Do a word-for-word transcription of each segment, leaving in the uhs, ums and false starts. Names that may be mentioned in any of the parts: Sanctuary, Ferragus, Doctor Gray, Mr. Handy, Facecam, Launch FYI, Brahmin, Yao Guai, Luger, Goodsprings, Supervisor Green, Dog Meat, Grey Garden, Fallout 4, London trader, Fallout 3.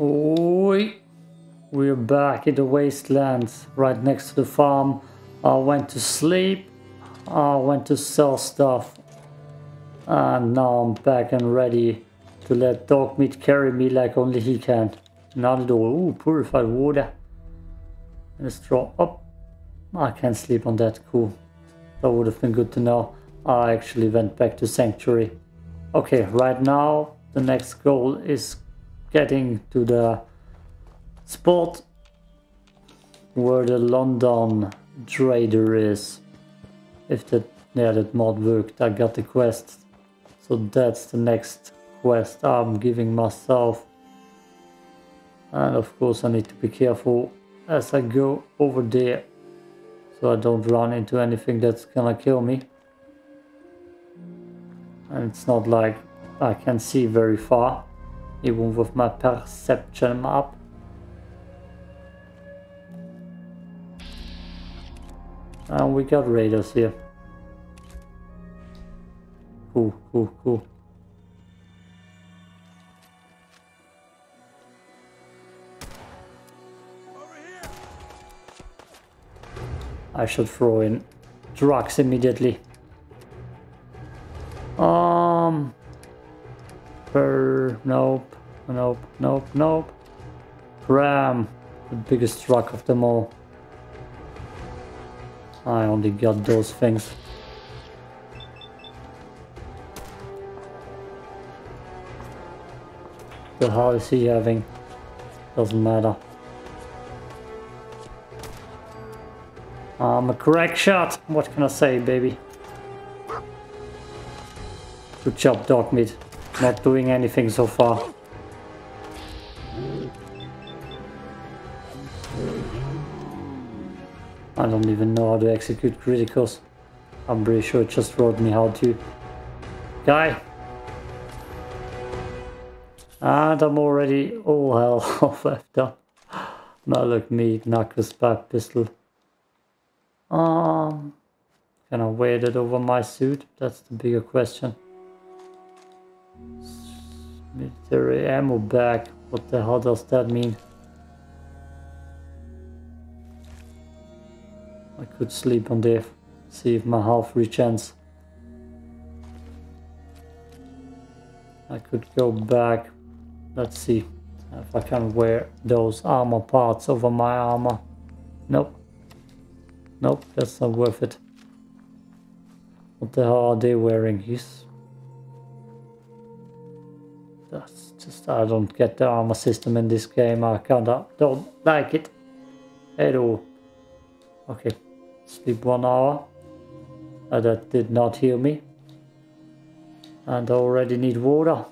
Oi. We're back in the wastelands, right next to the farm. I went to sleep, I went to sell stuff, and now I'm back and ready to let Dog Meat carry me like only he can. Another door. Ooh, purified water. Let's draw up. I can't sleep on that. Cool. That would have been good to know. I actually went back to Sanctuary. Okay, right now the next goal is getting to the spot where the London trader is. If that, yeah, that mod worked, I got the quest. So that's the next quest I'm giving myself. And of course I need to be careful as I go over there, so I don't run into anything that's gonna kill me. And it's not like I can see very far, even with my perception up. And we got raiders here. Cool, cool, cool. I should throw in drugs immediately. Um. Per, nope, nope, nope, nope. Ram, the biggest truck of them all. I only got those things. The hell is he having? Doesn't matter. I'm a crack shot. What can I say, baby? Good job, Dog Meat. Not doing anything so far. I don't even know how to execute criticals. I'm pretty sure it just wrote me how to. Guy! And I'm already all hell off after. Now look me, knuckles, bad pistol. Um, can I wear that over my suit? That's the bigger question. Military ammo bag. What the hell does that mean? I could sleep on there. See if my health regens. I could go back. Let's see if I can wear those armor parts over my armor. Nope. Nope, that's not worth it. What the hell are they wearing? He's... That's just... I don't get the armor system in this game. I kinda don't like it at all. Okay, sleep one hour. Uh, that did not heal me. And I already need water.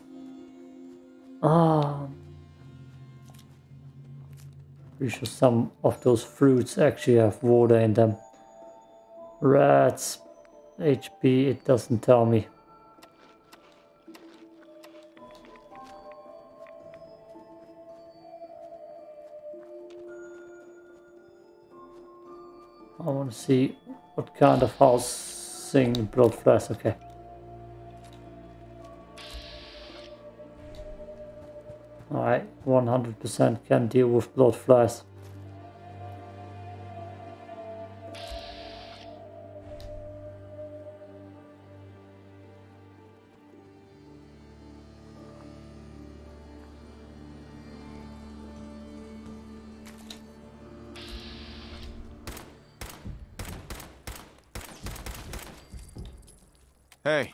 Ah... Pretty sure some of those fruits actually have water in them. Rats, H P, it doesn't tell me. I want to see what kind of housing blood flies, okay. Alright, one hundred percent can deal with blood flies. Hey.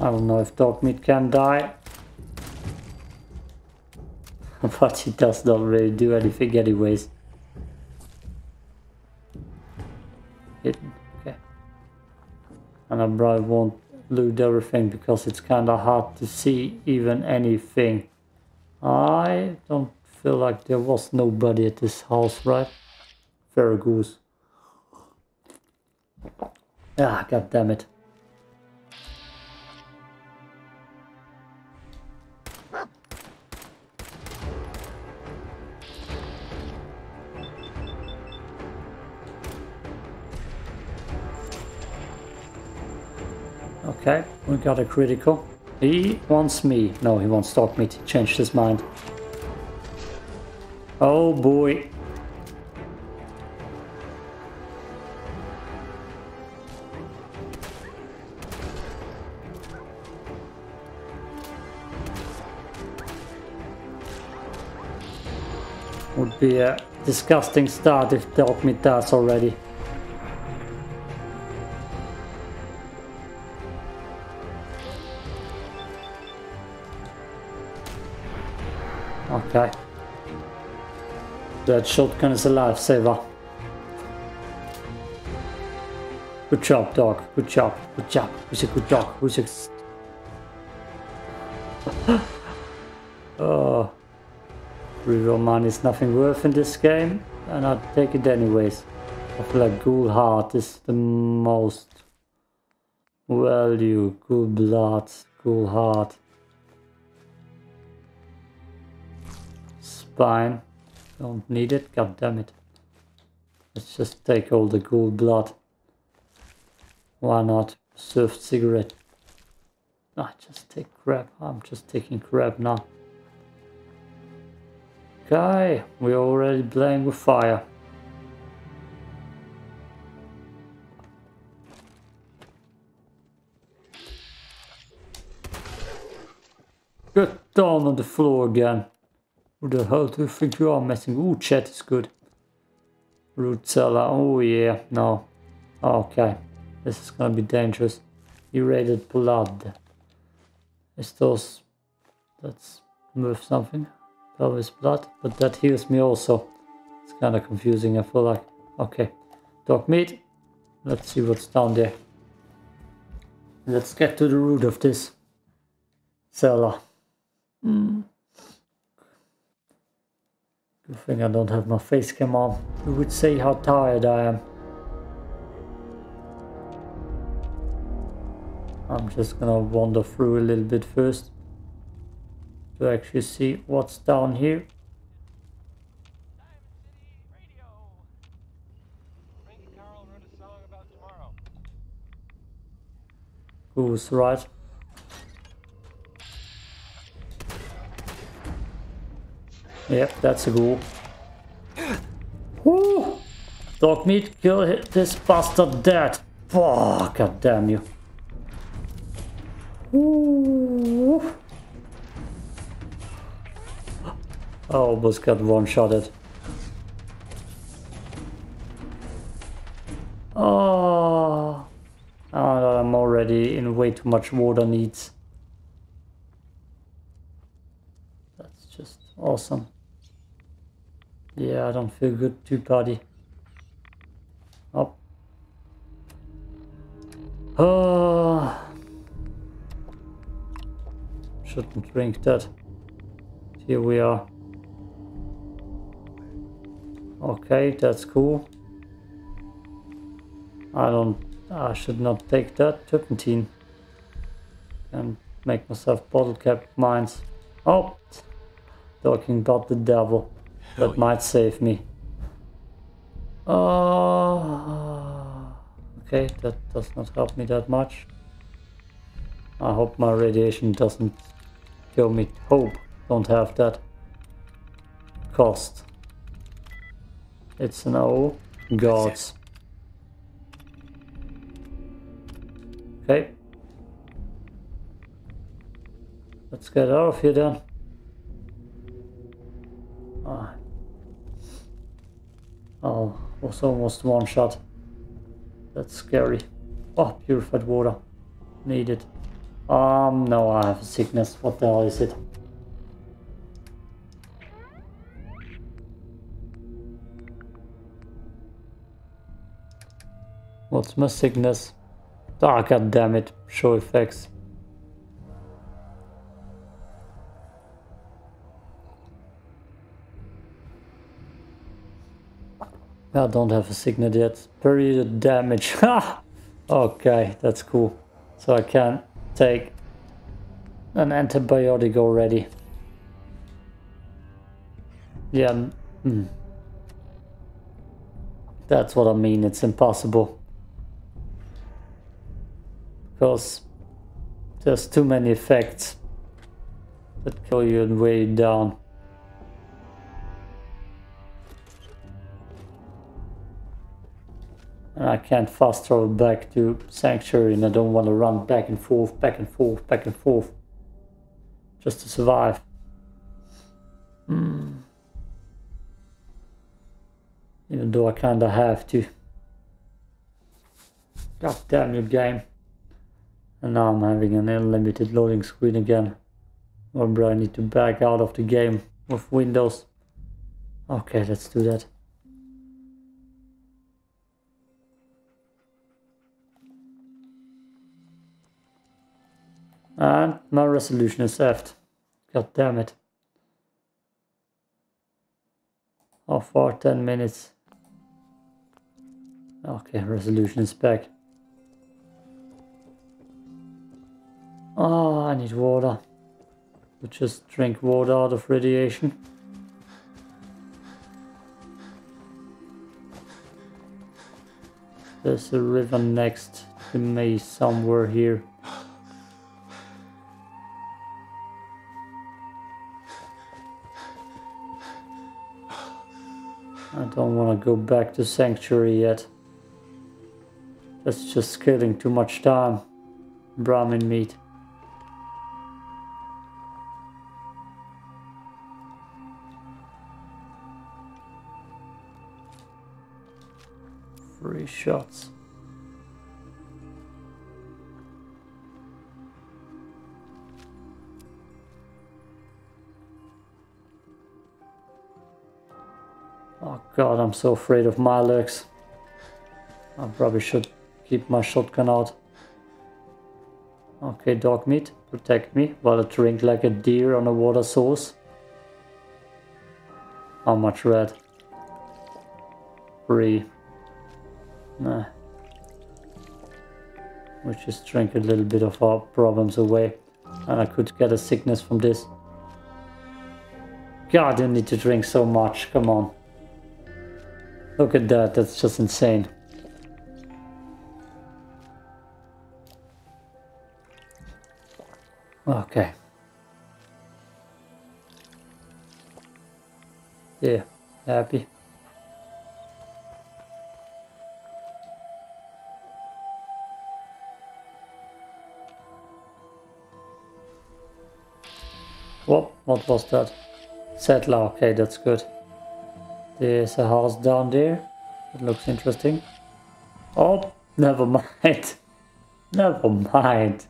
I don't know if Dog Meat can die, but he does not really do anything anyways. Hidden, okay. And I probably won't loot everything because it's kinda hard to see even anything. I don't feel like there was nobody at this house, right? Ferragus. Ah, god damn it. Okay, we got a critical. He wants me. No, he wants Dog Meat. He changed his mind. Oh boy. Would be a disgusting start if Dog Meat dies already. Okay. That shotgun is a lifesaver. Good job, dog. Good job. Good job. Who's a good dog? Who's a... Oh. Real money is nothing worth in this game. And I'll take it anyways. I feel like ghoul heart is the most value. Ghoul blood. Ghoul heart. Spine. Don't need it, god damn it. Let's just take all the ghoul blood. Why not? Served cigarette. I just take crap. I'm just taking crap now. Okay, we're already playing with fire. Get down on the floor again. Who the hell do you think you are messing? Ooh, chat is good. Root cellar. Oh yeah, no. Okay. This is gonna be dangerous. Irradiated blood. Is those... That's worth something. Pelvis blood. But that heals me also. It's kinda confusing, I feel like. Okay. Dog Meat. Let's see what's down there. Let's get to the root of this cellar. Mm. Good thing I don't have my face cam on. You would say how tired I am. I'm just gonna wander through a little bit first to actually see what's down here. Who's right? Yep, that's a ghoul. Woo! Dog Meat, kill this bastard dead. Oh, god damn you. Woo. I almost got one-shotted. Oh. Oh, I'm already in way too much water needs. That's just awesome. Yeah, I don't feel good too, buddy. Oh. Oh. Shouldn't drink that. Here we are. Okay, that's cool. I don't... I should not take that turpentine. And make myself bottle cap mines. Oh! Talking about the devil. That might save me. Oh, okay, that does not help me that much. I hope my radiation doesn't kill me. Hope don't have that cost. It's an O. Gods. Okay. Let's get out of here then. Ah. Oh, was almost one shot. That's scary. Oh, purified water. Need it. Um, no, I have a sickness. What the hell is it? What's my sickness? Ah, god damn it. Show effects. I don't have a signet yet. Period damage. Ha! Okay, that's cool. So I can take an antibiotic already. Yeah. Mm. That's what I mean. It's impossible. Because There's too many effects that kill you and weigh you down. And I can't fast travel back to Sanctuary, and I don't want to run back and forth, back and forth, back and forth, just to survive. Mm. Even though I kinda have to. God damn your game. And now I'm having an unlimited loading screen again. Remember, I need to back out of the game with Windows. Okay, let's do that. And my resolution is effed. God damn it. How far? ten minutes. Okay, resolution is back. Oh, I need water. We'll just drink water out of radiation. There's a river next to me somewhere here. I don't want to go back to Sanctuary yet. That's just killing too much time. Brahmin meat. Three shots. Oh god, I'm so afraid of my legs. I probably should keep my shotgun out. Okay, dog meat, protect me while I drink like a deer on a water source. How much red? Three. Nah. We just drink a little bit of our problems away. And I could get a sickness from this. God, I didn't need to drink so much, come on. Look at that, that's just insane. Okay. Yeah, happy. Whoa, what was that? Settler, okay, that's good. There's a house down there. It looks interesting. Oh, never mind. Never mind.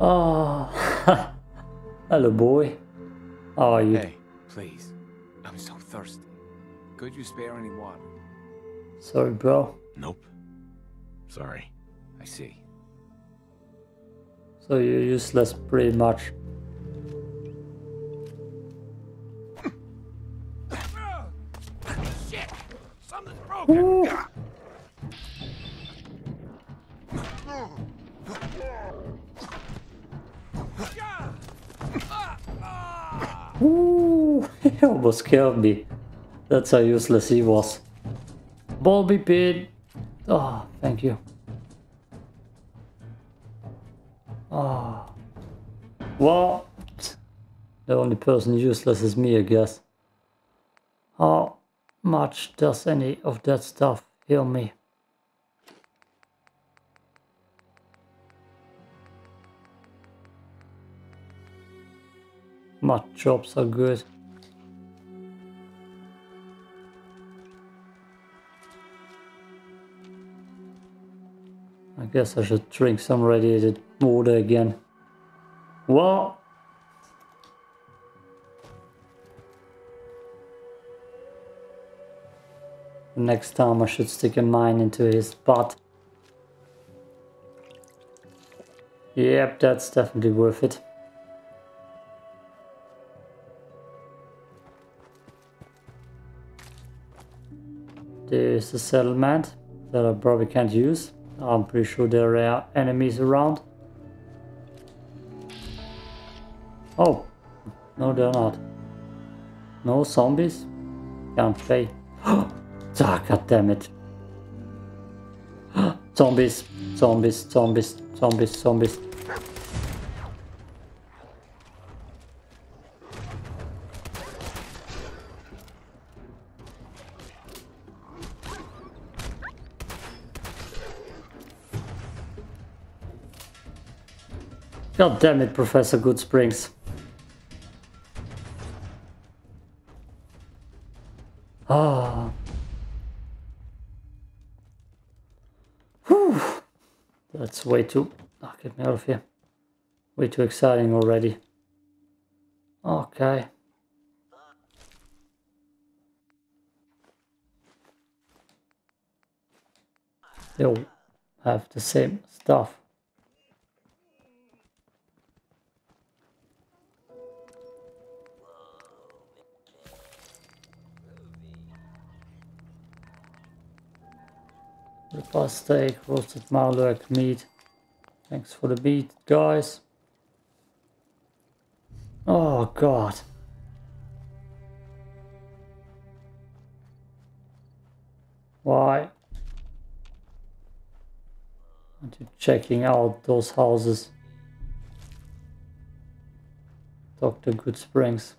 Oh, hello, boy. How are you? Hey, please. I'm so thirsty. Could you spare any water? Sorry, bro. Nope. Sorry. I see. So you're useless, pretty much. Ooh. Ooh, he almost killed me. That's how useless he was. Bobby pin. Oh, thank you. Oh. Well, the only person useless is me, I guess. Oh. Much does any of that stuff heal me? Mud drops are good. I guess I should drink some radiated water again. Well, next time I should stick a mine into his butt. Yep, that's definitely worth it. There's a settlement that I probably can't use. I'm pretty sure there are enemies around. Oh, no they're not. No zombies? Can't play. Ah, god damn it. Zombies, zombies, zombies, zombies, zombies. God damn it, Professor Goodsprings. Ah. Whew. That's way too... Oh, get me out of here. Way too exciting already. Okay. They all have the same stuff. Past steak, roasted marlock, meat. Thanks for the meat, guys. Oh god. Why aren't you checking out those houses? Doctor Goodsprings.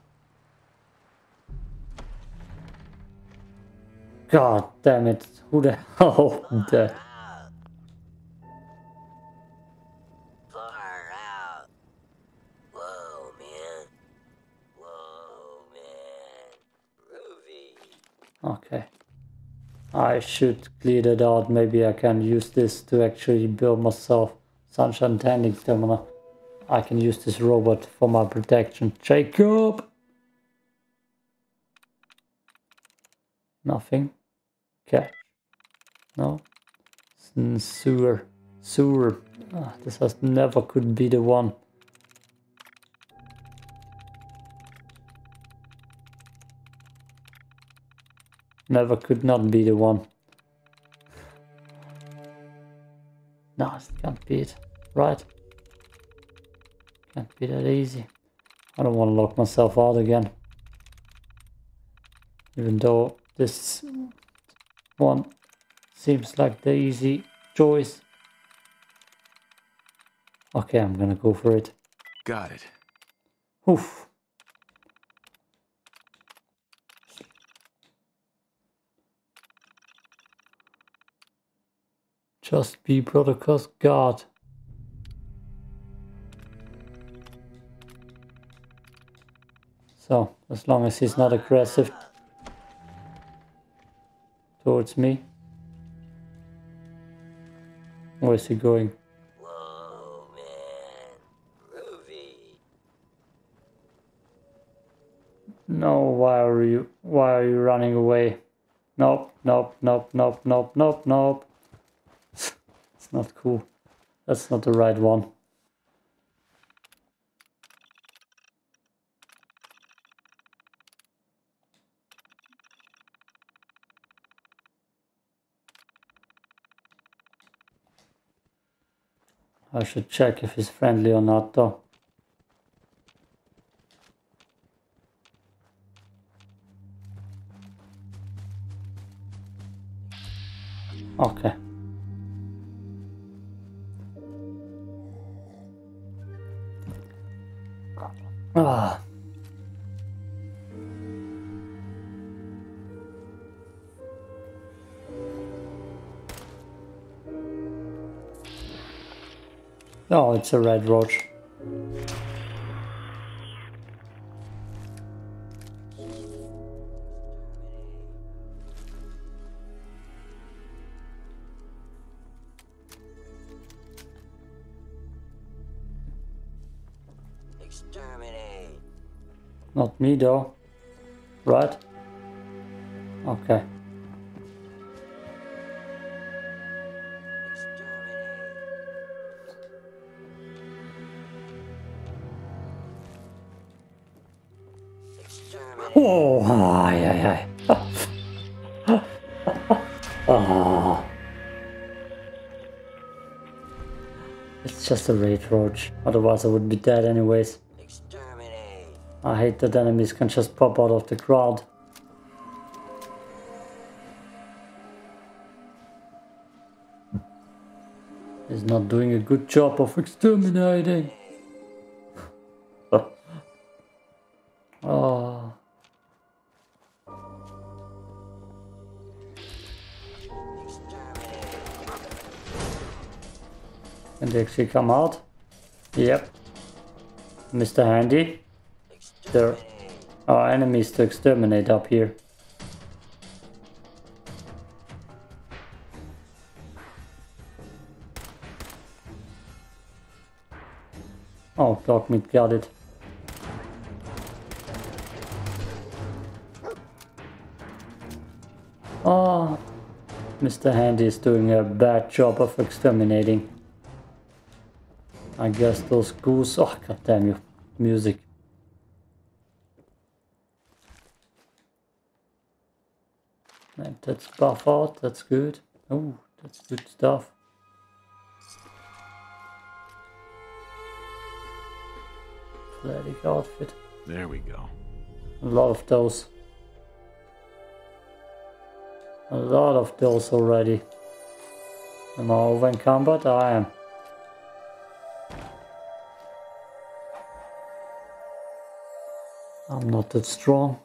God damn it, who the hell the... Far out. Whoa, man. Whoa, man. Groovy. Okay. I should clear that out. Maybe I can use this to actually build myself Sunshine Tending Terminal. I can use this robot for my protection. Jacob! Nothing. Okay. No. Sewer. Sewer. Oh, this has never could be the one. Never could not be the one. No, it can't be it. Right. Can't be that easy. I don't want to lock myself out again. Even though this one seems like the easy choice. Okay, I'm gonna go for it. Got it. Oof. Just be broadcast guard. So, as long as he's not aggressive towards me. Where is he going? Whoa, man. Groovy. No, why are you why are you running away? Nope, nope, nope, nope, nope, nope, nope. It's not cool. That's not the right one. I should check if he's friendly or not, though. Okay. Ah. Oh, it's a red roach. Exterminate. Not me, though. Right? Okay. Oh, ay, ay, ay. Oh. It's just a raid roach. Otherwise I would be dead anyways. Exterminate. I hate that enemies can just pop out of the crowd. He's not doing a good job of exterminating. Oh. Can they actually come out? Yep. Mister Handy. There are enemies to exterminate up here. Oh, Dog Meat got it. Oh, Mister Handy is doing a bad job of exterminating. I guess those ghouls. Oh, goddamn you. Music. That's buff out. That's good. Oh, that's good stuff. Athletic outfit. There we go. A lot of those. A lot of those already. Am I over encumbered? I am. I'm not that strong.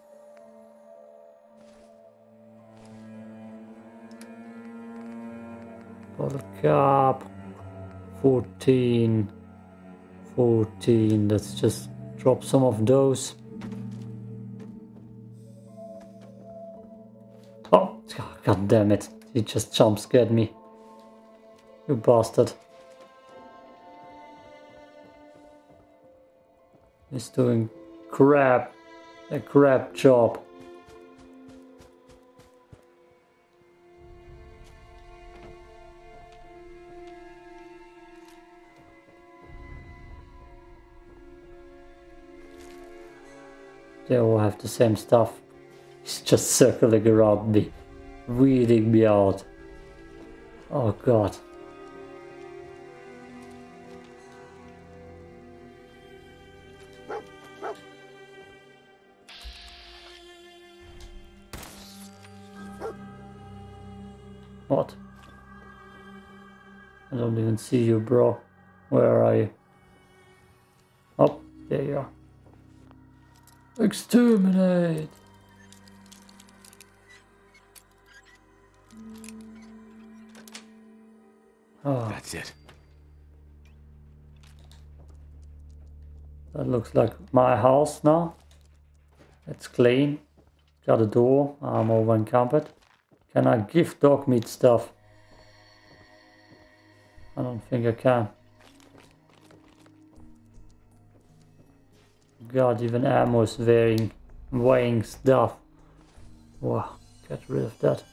Up fourteen fourteen. Let's just drop some of those. Oh god damn it, he just jump scared me, you bastard. He's doing crap a crap job. They all have the same stuff. It's just circling around me, weeding me out. Oh god. What? I don't even see you, bro. Where are you? Oh, there you are. Exterminate! Oh. That's it. That looks like my house now. It's clean. Got a door. I'm over encumbered. Can I give Dog Meat stuff? I don't think I can. God, even ammo is weighing, weighing stuff. Wow, get rid of that.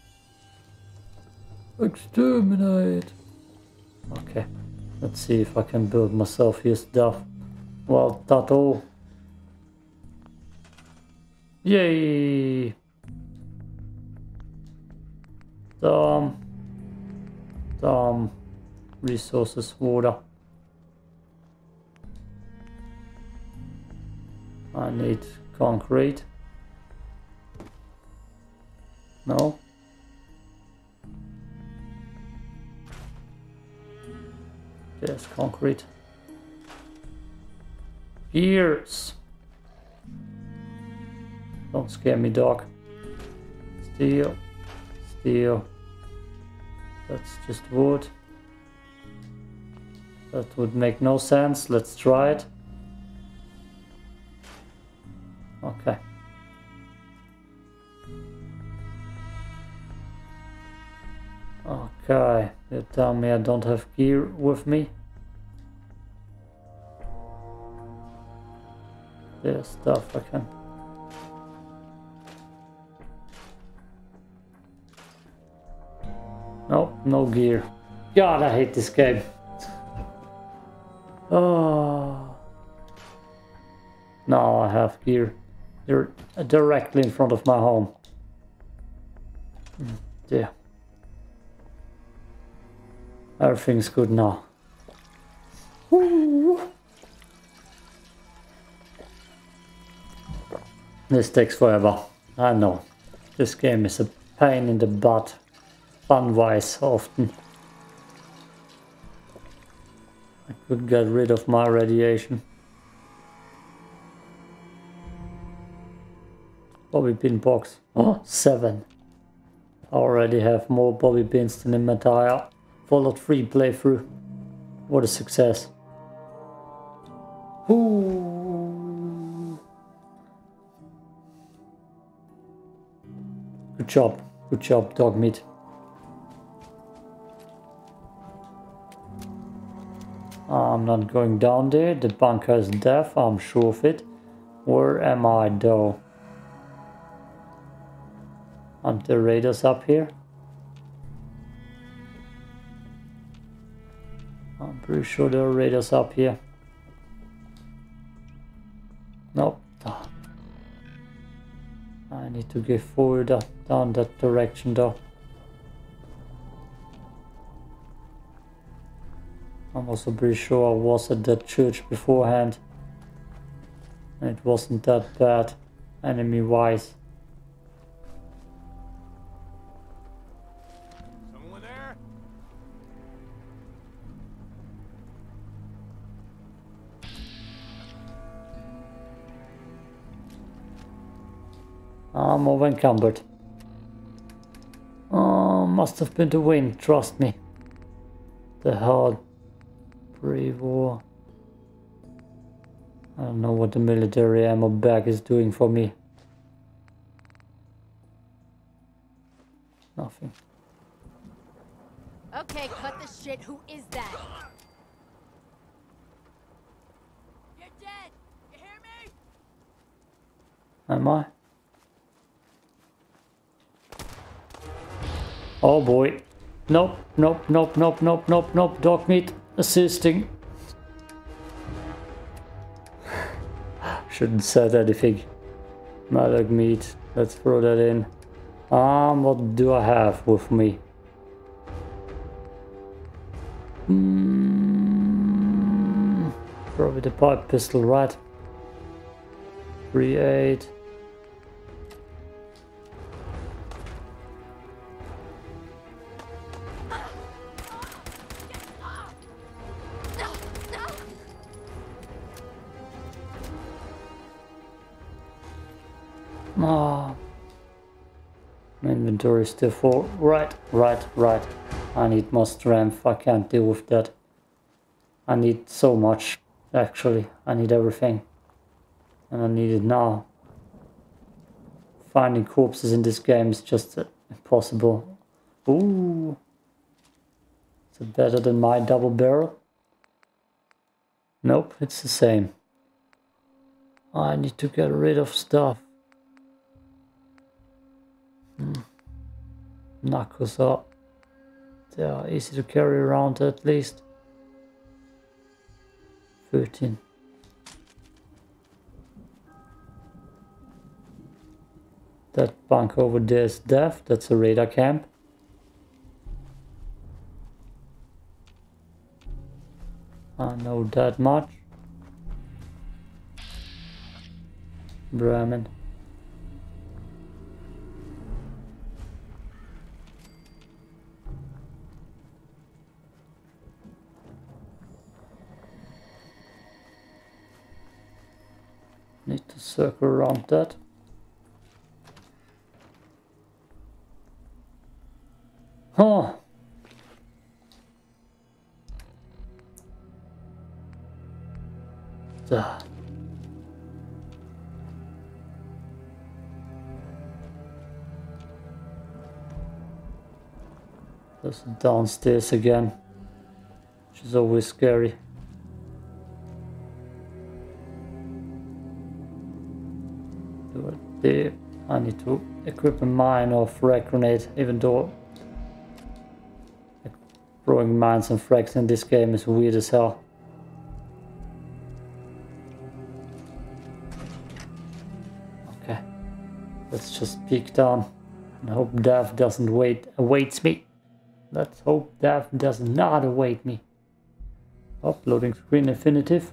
Exterminate! Okay, let's see if I can build myself here stuff. Well, that all. Yay! Some... Some... resources, water. I need concrete. No. There's concrete. Gears. Don't scare me, dog. Steel. Steel. That's just wood. That would make no sense. Let's try it. Okay. Okay, you tell me I don't have gear with me. There's stuff I can. Nope, no gear. God, I hate this game. Oh. Now I have gear. They're directly in front of my home. Yeah. Everything's good now. Woo. This takes forever. I know. This game is a pain in the butt. Fun-wise, often. I could get rid of my radiation. Bobby pin box. Oh, seven. I already have more bobby pins than in my entire Fallout three playthrough. What a success. Ooh. Good job, good job, Dog Meat. I'm not going down there. The bunker is deaf, I'm sure of it. Where am I though? Aren't the raiders up here? I'm pretty sure there are raiders up here. Nope. I need to get forward uh, down that direction though. I'm also pretty sure I was at that church beforehand. And it wasn't that bad, enemy wise. Someone there? I'm over encumbered. Oh, must have been the wind, trust me. The hell. Pre-war. I don't know what the military ammo bag is doing for me. Nothing. Okay, cut the shit. Who is that? You're dead. You hear me? Am I? Oh boy. Nope, nope, nope, nope, nope, nope, nope. Dog Meat. Assisting. Shouldn't said anything. Dog Meat. Let's throw that in. Um, what do I have with me? Mm, probably the pipe pistol, right? three eight. Ah, inventory is still full. Right, right, right. I need more strength. I can't deal with that. I need so much, actually. I need everything. And I need it now. Finding corpses in this game is just uh, impossible. Ooh. Is it better than my double barrel? Nope, it's the same. I need to get rid of stuff. Knuckles up. They are easy to carry around at least. Thirteen. That bunk over there is deaf. That's a radar camp. I know that much. Brahmin. Need to circle around that. Huh. Duh. There's downstairs again, which is always scary. There, I need to equip a mine or frag grenade, even though throwing mines and frags in this game is weird as hell. Okay, let's just peek down and hope death doesn't wait awaits me. Let's hope death does not await me. Uploading screen infinitive.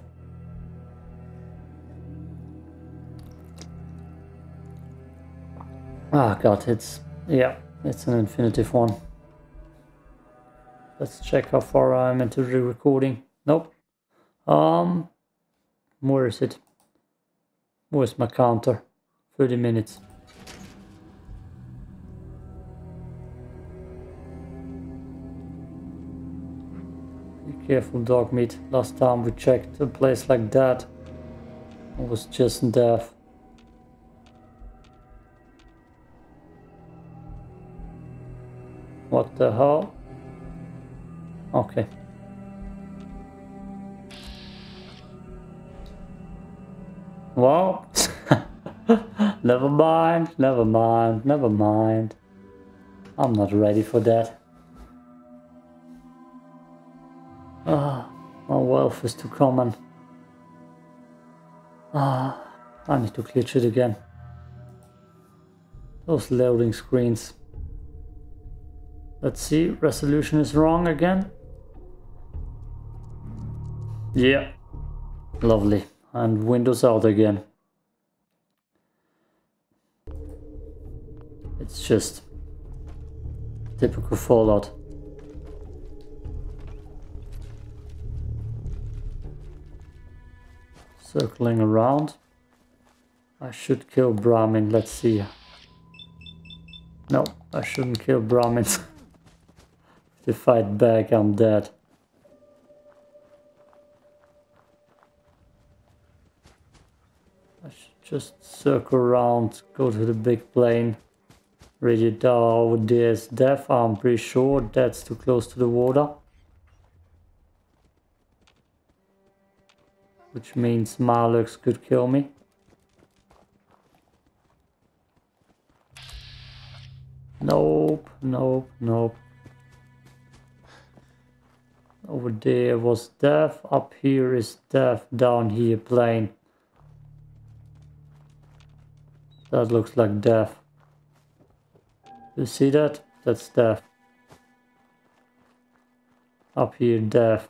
Ah, oh god, it's, yeah, it's an infinitive one. Let's check how far I'm into the recording. Nope. Um, where is it? Where's my counter? thirty minutes. Be careful, Dog Meat. Last time we checked a place like that, It was just death. What the hell? Okay. Well, never mind, never mind, never mind. I'm not ready for that. Ah, my wealth is too common. Ah, I need to clear shit again. Those loading screens. Let's see, resolution is wrong again. Yeah, lovely. And Windows out again. It's just typical Fallout. Circling around. I should kill Brahmin, let's see. No, I shouldn't kill Brahmins. If they fight back, I'm dead. Just circle around, go to the big plane. Radio tower, there's death, I'm pretty sure that's too close to the water. Which means Malux could kill me. Nope, nope, nope. Over there was death, up here is death, down here plane. That looks like death. You see that? That's death. Up here, death.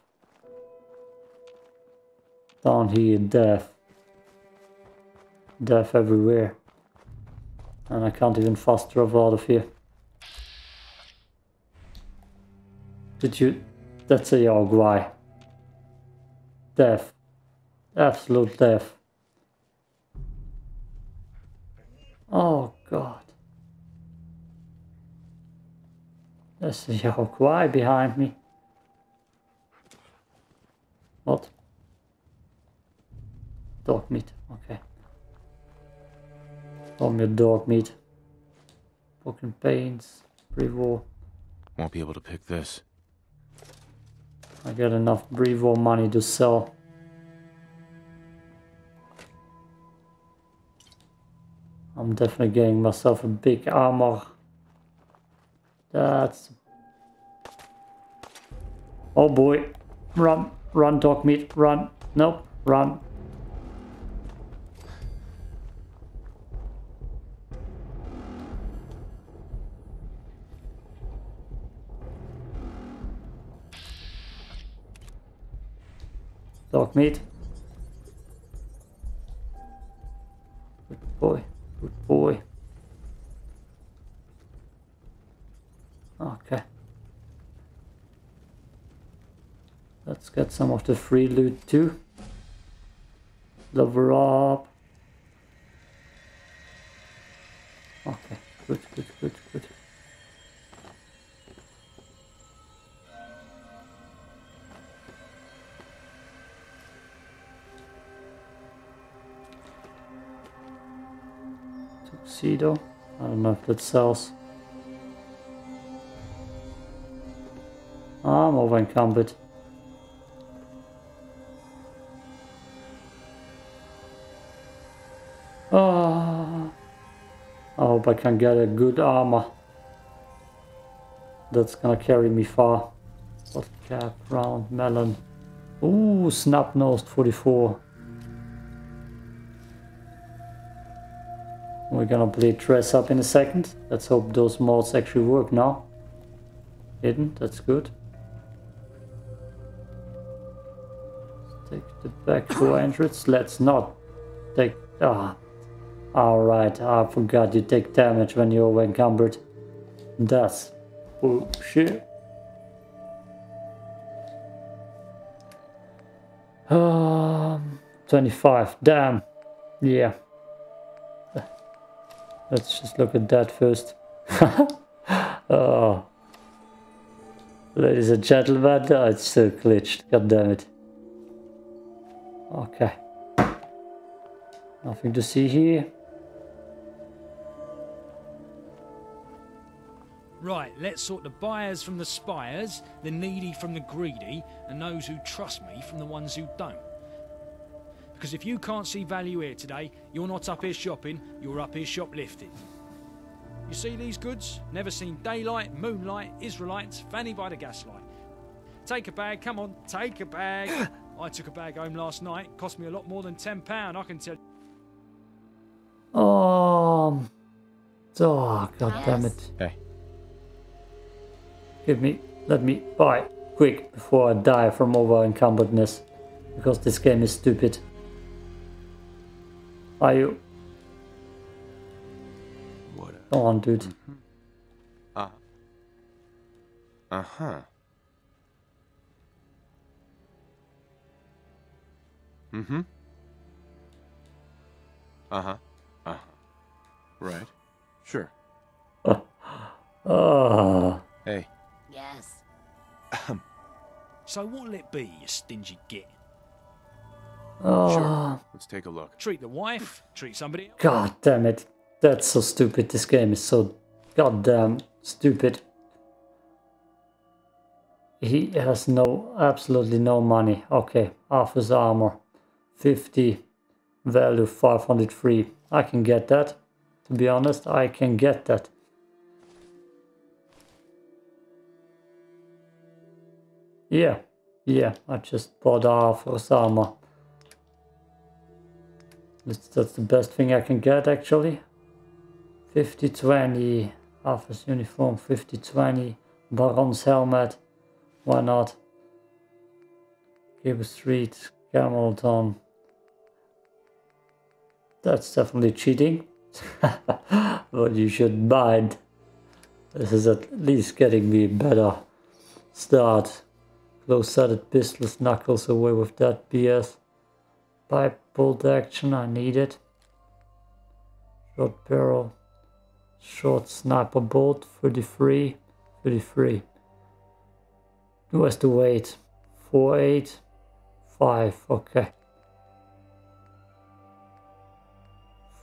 Down here, death. Death everywhere. And I can't even fast travel out of here. Did you... That's a Yao Guai. Death. Absolute death. Oh god. There's a Yao Guai behind me. What? Dog meat, okay. Call me dog meat. Broken panes, pre-war. Won't be able to pick this. I got enough pre-war money to sell. I'm definitely getting myself a big armor. That's... Oh boy. Run. Run, dog meat. Run. Nope. Run. Dog meat. Good boy. Good boy. Okay. Let's get some of the free loot too. Lever up. Okay. Good, good, good, good. Tuxedo. I don't know if that sells. I'm over encumbered. Oh, I hope I can get a good armor. That's gonna carry me far. Bottle cap, round melon. Ooh, snap-nosed forty-four. We're gonna play dress up in a second. Let's hope those mods actually work now. Hidden, that's good. Let's take the back door entrance. Let's not take... Ah. Alright, I forgot you take damage when you're over encumbered. That's... Oh shit. Um, twenty-five, damn. Yeah. Let's just look at that first. Oh. Ladies and gentlemen, oh, it's so glitched. God damn it. Okay. Nothing to see here. Right, let's sort the buyers from the spires, the needy from the greedy, and those who trust me from the ones who don't. Because if you can't see value here today, you're not up here shopping, you're up here shoplifting. You see these goods? Never seen daylight, moonlight, Israelites, fanny by the gaslight. Take a bag, come on, take a bag. I took a bag home last night, it cost me a lot more than ten pounds, I can tell you. Um, oh, God damn it. Okay. Give me, let me buy quick before I die from over encumbredness, because this game is stupid. Are you? What? A... Come on, dude. Mm-hmm. Uh. Uh huh. Mm hmm. Uh huh. Uh huh. Right. Sure. Uh. uh. Hey. Yes. Um. So what'll it be, you stingy git? Oh. Sure. Let's take a look. Treat the wife. Treat somebody else. God damn it! That's so stupid. This game is so goddamn stupid. He has no, absolutely no money. Okay, Arthur's armor, fifty, value five hundred three. I can get that. To be honest, I can get that. Yeah, yeah, I just bought Arthur's armor. That's, that's the best thing I can get, actually. fifty twenty, Arthur's uniform, fifty twenty, Baron's helmet, why not? Cable Street, Camel Town. That's definitely cheating, but you should mind. This is at least getting me a better start. Close-sided pistols, knuckles away with that B S. Pipe, bolt action, I need it. Short barrel. Short sniper bolt, thirty-three, thirty-three. Who has to wait? four eight, five, okay.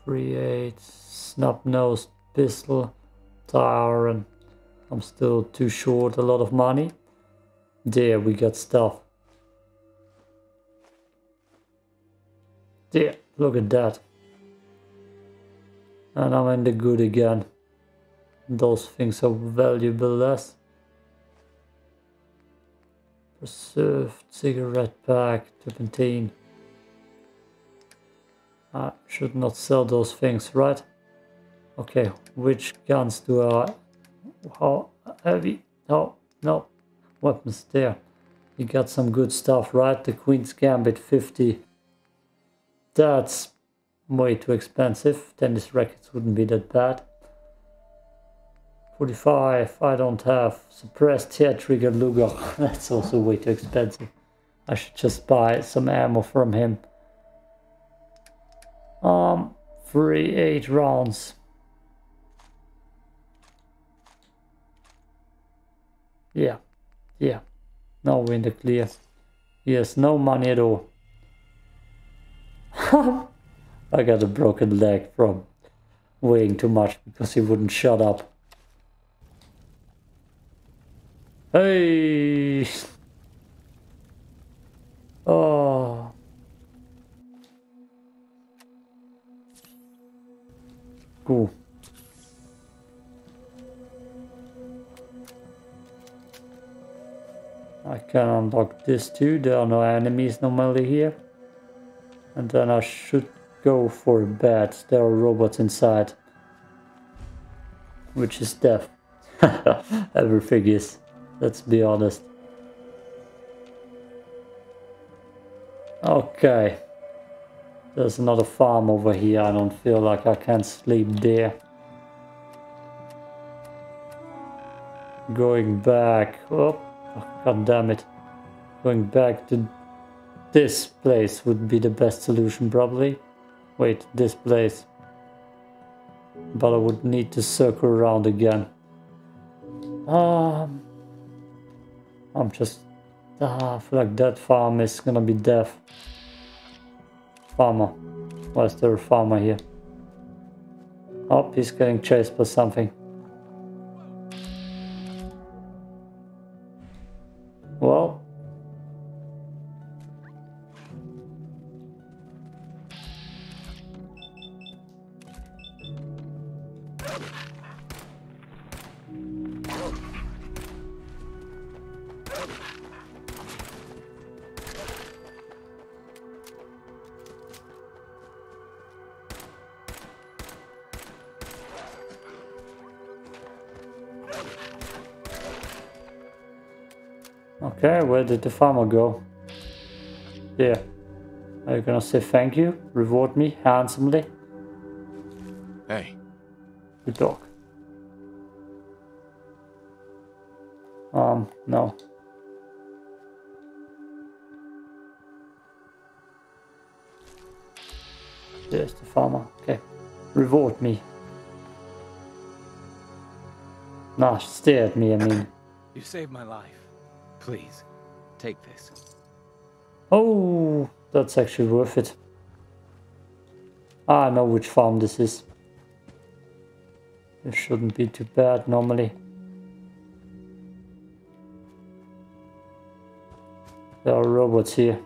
three eight, snub-nosed pistol, Tyrant. I'm still too short, a lot of money. There we got stuff. There, look at that. And I'm in the good again. Those things are valuable less. Preserved cigarette pack, turpentine. I should not sell those things, right? Okay, which guns do I... How heavy? No, no. Weapons there. You got some good stuff, right? The Queen's Gambit fifty. That's way too expensive. Tennis rackets wouldn't be that bad. forty-five. I don't have. Suppressed hair trigger Luger. That's also way too expensive. I should just buy some ammo from him. Um, three eight rounds. Yeah. Yeah, now we're in the clear. He has no money at all. I got a broken leg from weighing too much because he wouldn't shut up. Hey! Oh. Cool. I can unlock this too, there are no enemies normally here. And then I should go for a bed, there are robots inside. Which is death. Everything is, let's be honest. Okay. There's another farm over here, I don't feel like I can sleep there. Going back, oh. God damn it. Going back to this place would be the best solution, probably. Wait, this place. But I would need to circle around again. Um, I'm just... Uh, I feel like that farm is gonna be death. Farmer. Why is there a farmer here? Oh, he's getting chased by something. Well. Okay, where did the farmer go? Yeah. Are you gonna say thank you? Reward me handsomely? Hey. Good dog. Um, no. There's the farmer. Okay. Reward me. Nah, stare at me, I mean. You saved my life. Please, take this. Oh, that's actually worth it. I know which farm this is. It shouldn't be too bad normally. There are robots here.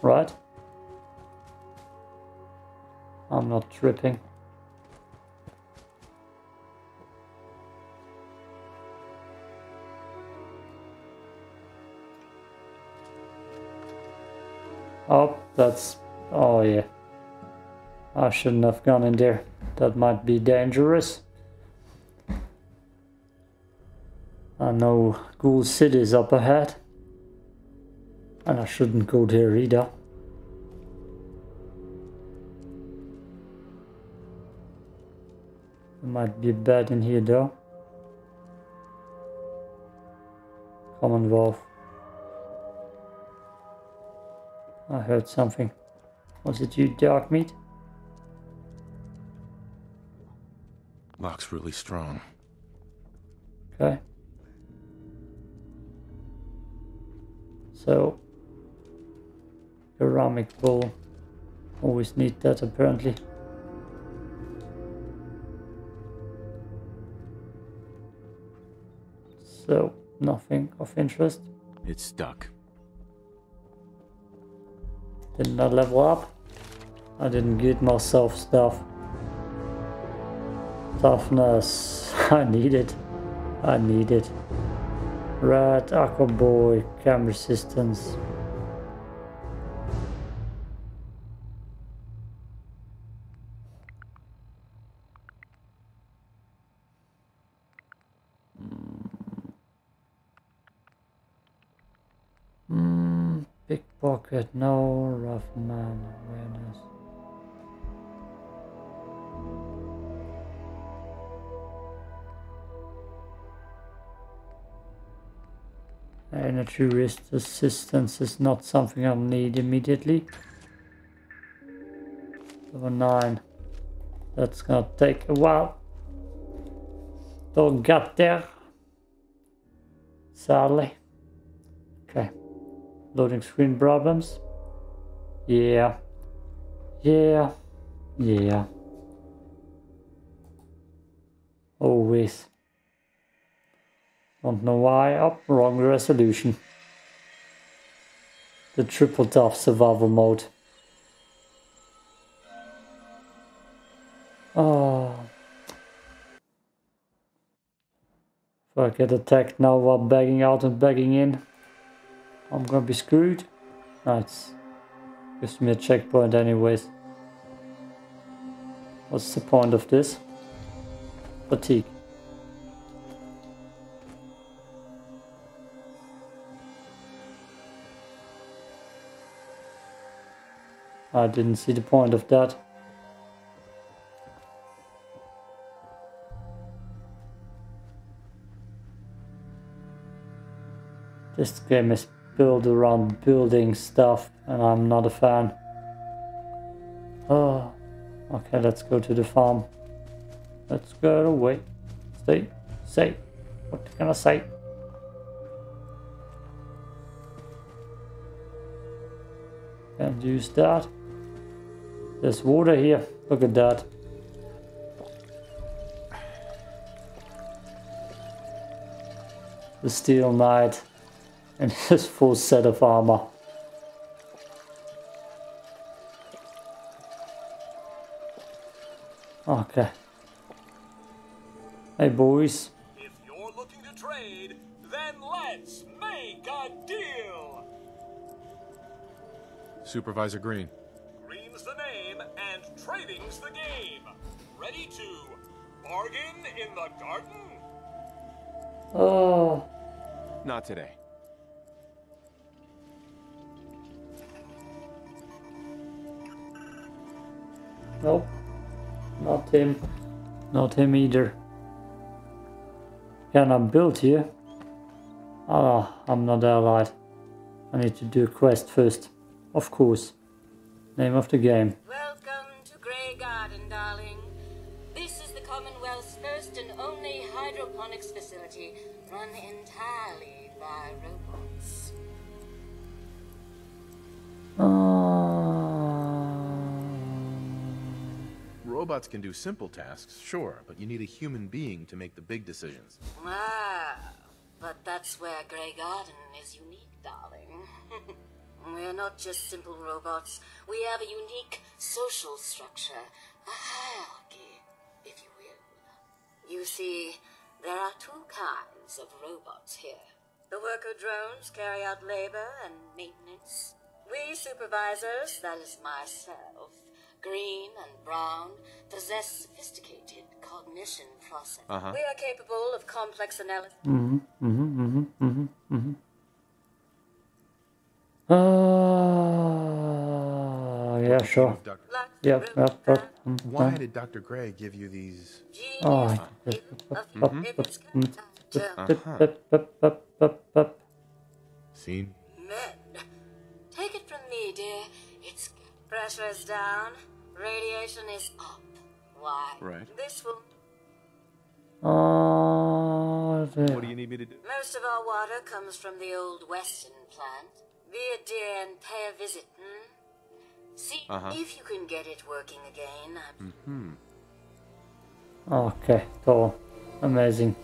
Right? I'm not tripping. Oh, that's... oh yeah. I shouldn't have gone in there. That might be dangerous. I know Ghoul City is up ahead. And I shouldn't go there either. Might be bad in here though. Commonwealth. I heard something. Was it you, Dog Meat? Lock's really strong. Okay. So, ceramic bowl. Always need that apparently. So, nothing of interest. It's stuck. Did not level up. I didn't get myself stuff. Toughness. I need it. I need it. Red, Aqua Boy, cam resistance. Pocket, no, rough man awareness. Energy risk assistance is not something I'll need immediately. Level nine. That's gonna take a while. Don't get there. Sadly. Okay. Loading screen problems. Yeah. Yeah. Yeah. Always. Don't know why. Oh, wrong resolution. The triple tough survival mode. Oh. If I get attacked now while bagging out and bagging in, I'm gonna be screwed. Nice. Gives me a checkpoint anyways. What's the point of this? Fatigue. I didn't see the point of that. This game is build around building stuff, and I'm not a fan. Oh, okay, let's go to the farm. Let's go away. Stay, say, what can I say? and use that. There's water here, look at that. The Steel Knight and his full set of armor. Okay. Hey boys. If you're looking to trade, then let's make a deal. Supervisor Green. Green's the name and trading's the game. Ready to bargain in the garden? Oh. Not today. Nope. Not him. Not him either. Can I build here? Ah, oh, I'm not allied. I need to do a quest first. Of course. Name of the game. Welcome to Grey Garden, darling. This is the Commonwealth's first and only hydroponics facility, run entirely by robots. Uh... Robots can do simple tasks, sure, but you need a human being to make the big decisions. Ah, but that's where Grey Garden is unique, darling. We're not just simple robots. We have a unique social structure, a hierarchy. If you will. You see, there are two kinds of robots here. The worker drones carry out labor and maintenance. We supervisors, that is myself, Green and Brown, possess sophisticated cognition process. Uh-huh. We are capable of complex analysis. Mm-hmm, mm-hmm, mm-hmm, mm-hmm, mm-hmm. Uh, yeah, sure. Yeah, yep, yep. Why did Doctor Gray give you these? Oh, mm-hmm. Scene. Men, take it from me, dear. It's pressure is down, radiation is up. Why? Right. This will. Oh, yeah. What do you need me to do? Most of our water comes from the old Western plant. Be a dear and pay a visit, hmm? See uh-huh. if you can get it working again. Mm-hmm. Okay, cool. Amazing.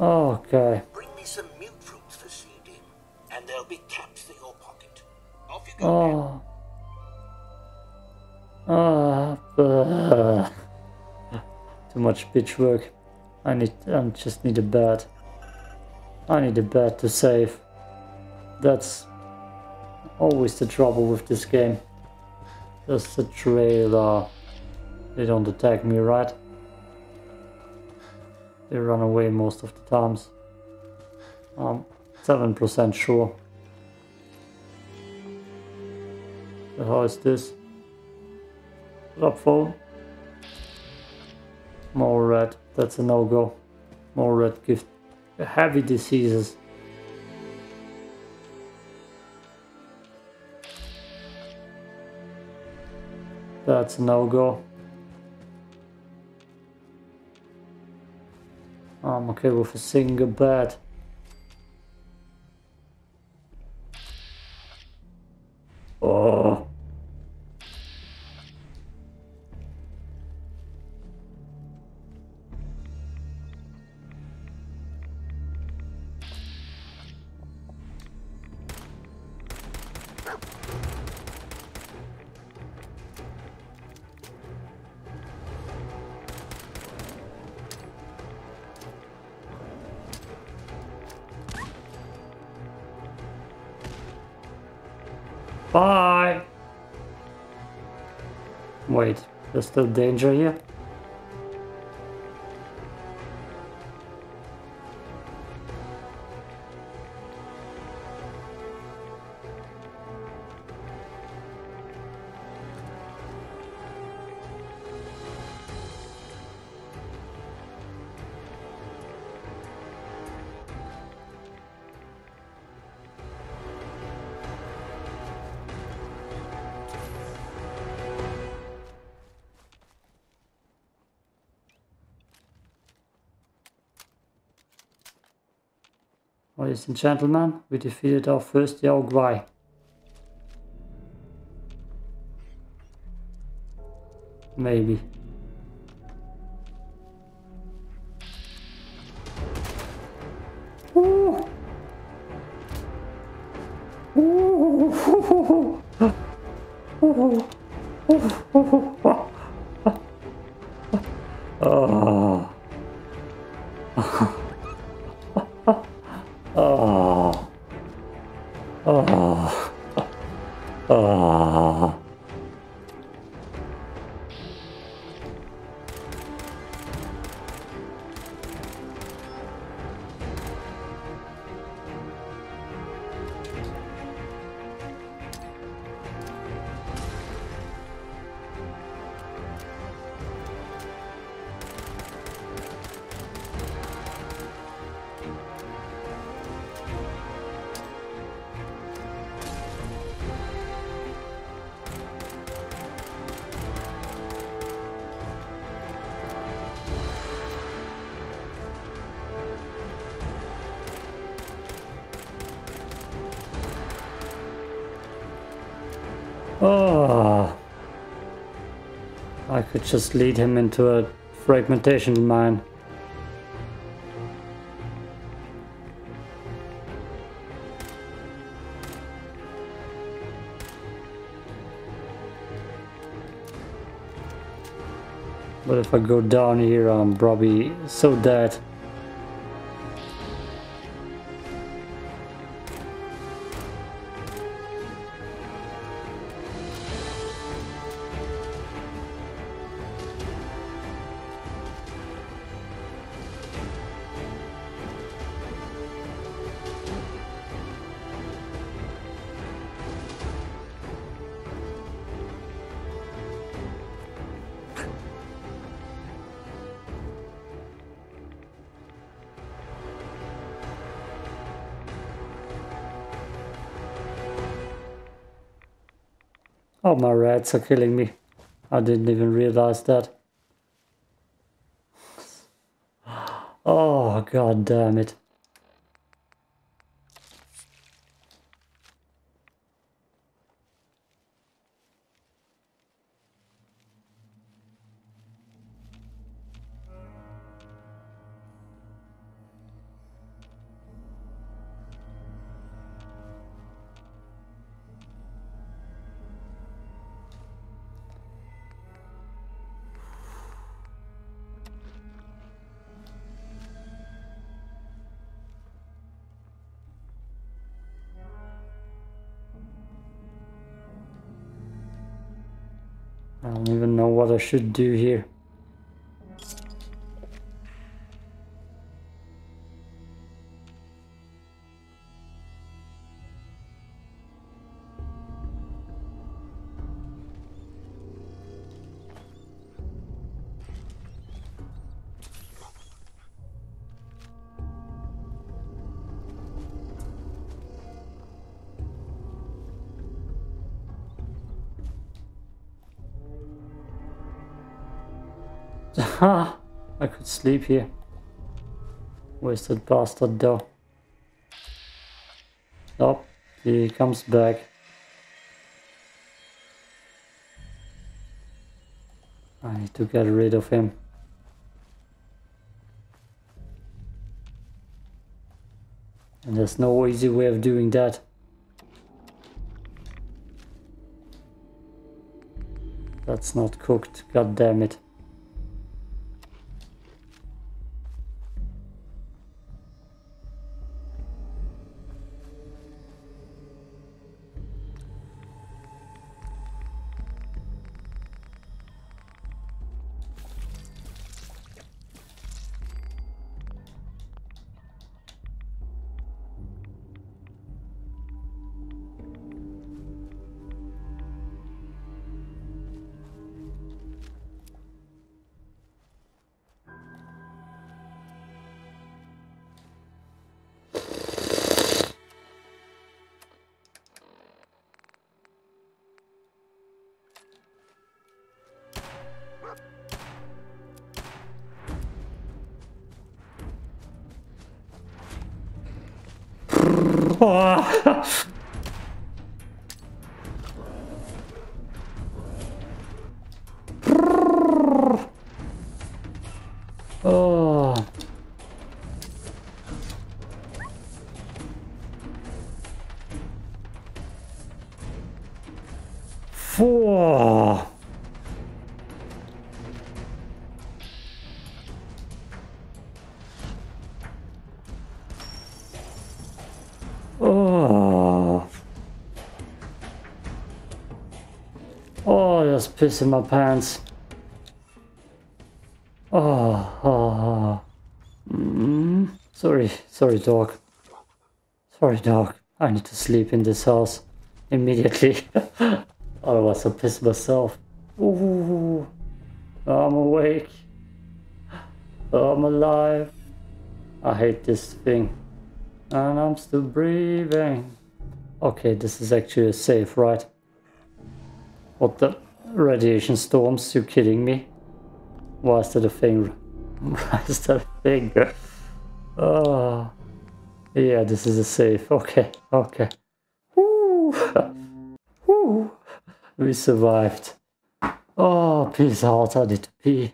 Okay. Bring me some mute fruits for seeding, and there'll be caps in your pocket. Off you go. Oh. Ah, oh, too much bitch work. I need. I just need a bed. I need a bed to save. That's always the trouble with this game. There's the trailer. They don't attack me, right? They run away most of the times. I'm seven percent sure. So how is this? Put up phone. More red. That's a no-go. More red gift. Heavy diseases. That's a no-go. I'm okay with a single bed. Oh. Bye! Wait, there's still danger here? Ladies and gentlemen, we defeated our first Yao Guai. Maybe. Ooh. Ooh. Ooh. Oh. Oh. Oh. Oh. Oh, I could just lead him into a fragmentation mine. But if I go down here, I'm probably so dead. Oh, my rats are killing me. I didn't even realize that. Oh, god damn it. I don't even know what I should do here. Ha! I could sleep here. Where's that bastard though? Oh, he comes back. I need to get rid of him. And there's no easy way of doing that. That's not cooked, god damn it. Oh. Oh, there's piss in my pants. Oh, oh, oh. Mm, sorry, sorry, dog. Sorry, dog. I need to sleep in this house immediately. Otherwise, I'll piss myself. Ooh, I'm awake. I'm alive. I hate this thing. And I'm still breathing. Okay, this is actually safe, right? What the? Radiation storms? You kidding me? Why is that a thing? Why is that a thing? Oh. Yeah, this is a safe. Okay, okay. Woo! Woo! We survived. Oh, peace out, I need to pee.